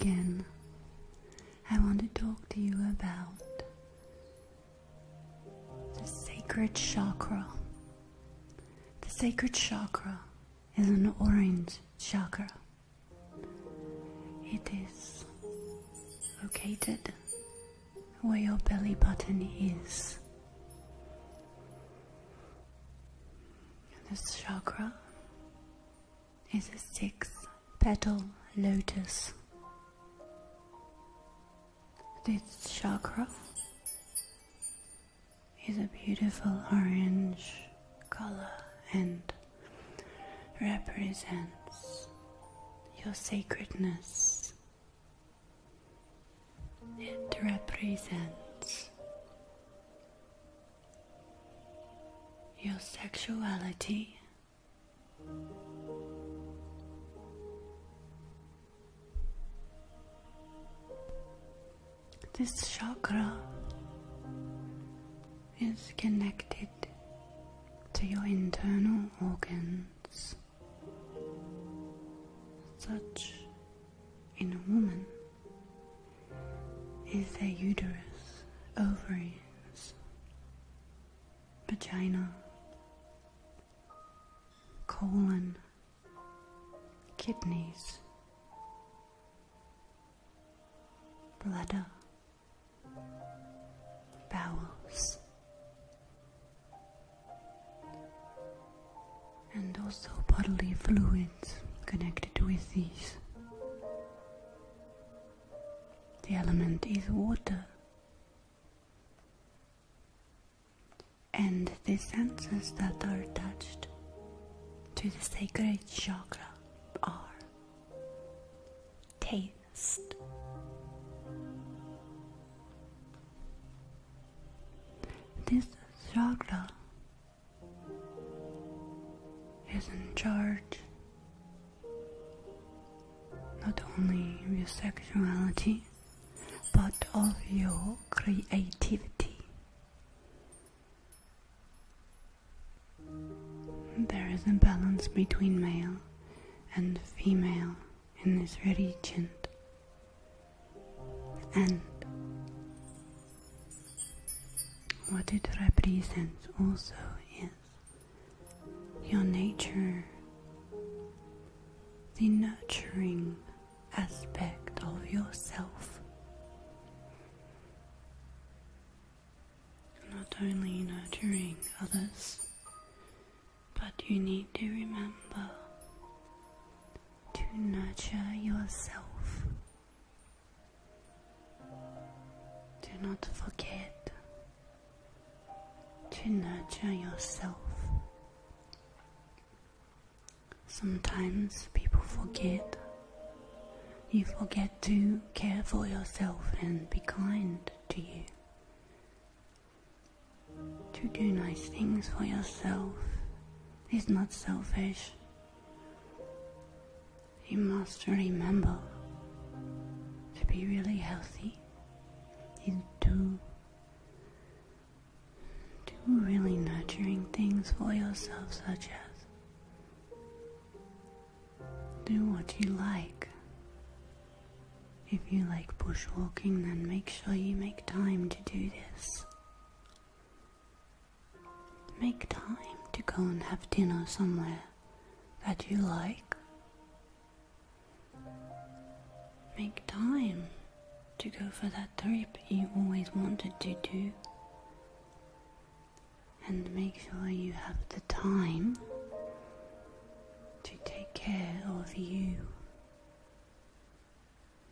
again, I want to talk to you about the sacred chakra. The sacred chakra is an orange chakra. It is located where your belly button is. This chakra is a 6-petal lotus. This chakra is a beautiful orange color and represents your sacredness. It represents your sexuality, this chakra is connected to your internal organs, such in a woman is their uterus, ovaries, vagina, colon, kidneys, bladder, bowels, and also bodily fluids connected with these. The element is water, and the senses that are attached to the sacred chakra are taste, this chakra is in charge not only of your sexuality but of your creativity. There is a balance between male and female in this region, and what it represents also is your nature, the nurturing aspect of yourself. Not only nurturing others, but you need to remember to nurture yourself. Do not forget to nurture yourself. Sometimes people forget. You forget to care for yourself and be kind to you. To do nice things for yourself is not selfish. You must remember to be really healthy is do really nurturing things for yourself, such as do what you like. If you like bushwalking, then make sure you make time to do this. Make time to go and have dinner somewhere that you like. Make time to go for that trip you always wanted to do. And make sure you have the time to take care of you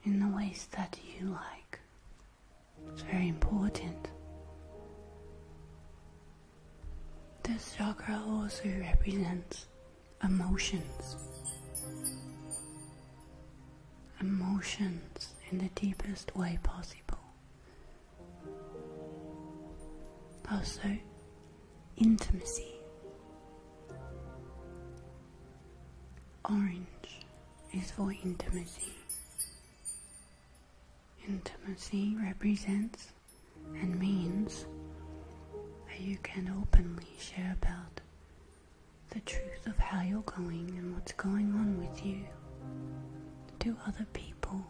in the ways that you like. It's very important. This chakra also represents emotions. Emotions in the deepest way possible. Also, intimacy. Orange is for intimacy. Intimacy represents and means you can openly share about the truth of how you're going and what's going on with you to other people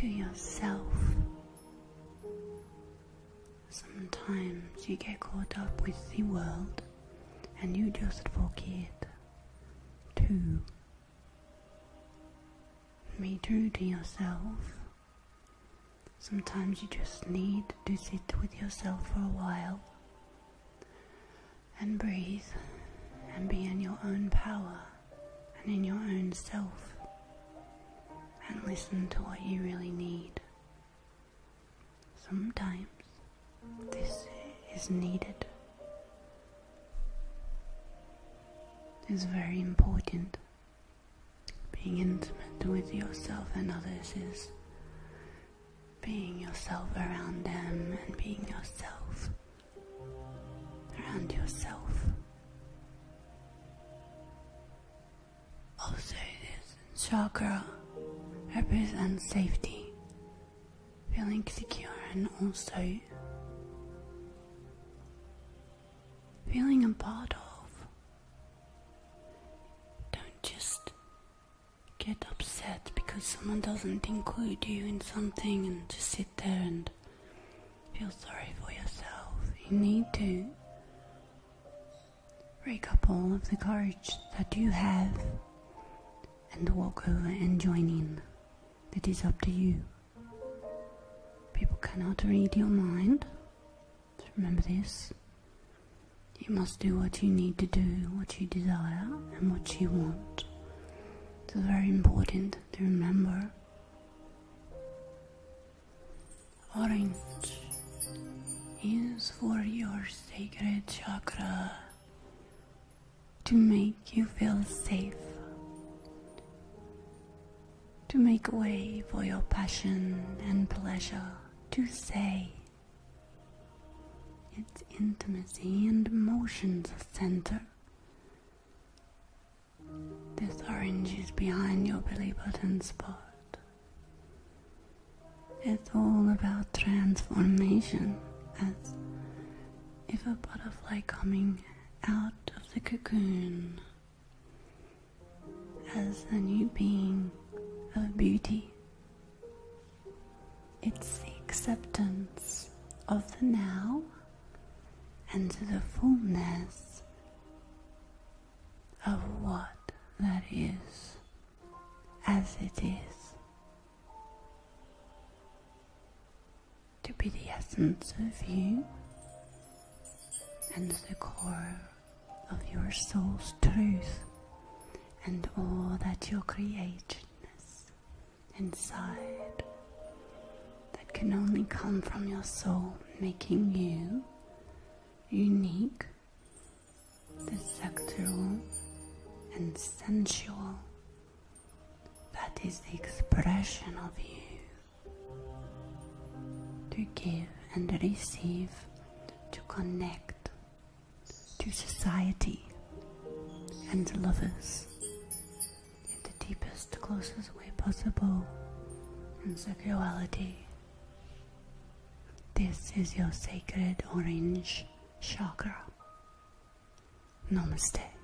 to yourself. Sometimes you get caught up with the world and you just forget to be true to yourself. Sometimes you just need to sit with yourself for a while and breathe and be in your own power and in your own self and listen to what you really need. Sometimes this is needed. It's very important. Being intimate with yourself and others is being yourself around them and being yourself around yourself. Also, this chakra represents safety, feeling secure, and also feeling a part of. Don't just get upset because someone doesn't include you in something and just sit there and feel sorry for yourself. You need to rake up all of the courage that you have and walk over and join in. It is up to you. People cannot read your mind. Remember this. You must do what you need to do, what you desire, and what you want. It's very important to remember. Orange is for your sacred chakra to make you feel safe, to make way for your passion and pleasure, to say. Its intimacy and emotions center. This orange is behind your belly button spot. It's all about transformation, as if a butterfly coming out of the cocoon as a new being of beauty. It's the acceptance of the now and to the fullness of what that is, as it is. To be the essence of you and the core of your soul's truth and all that your creativeness inside that can only come from your soul, making you unique, the sexual and sensual, that is the expression of you, to give and receive, to connect to society and to lovers in the deepest, closest way possible in sexuality. This is your sacred orange chakra. Namaste.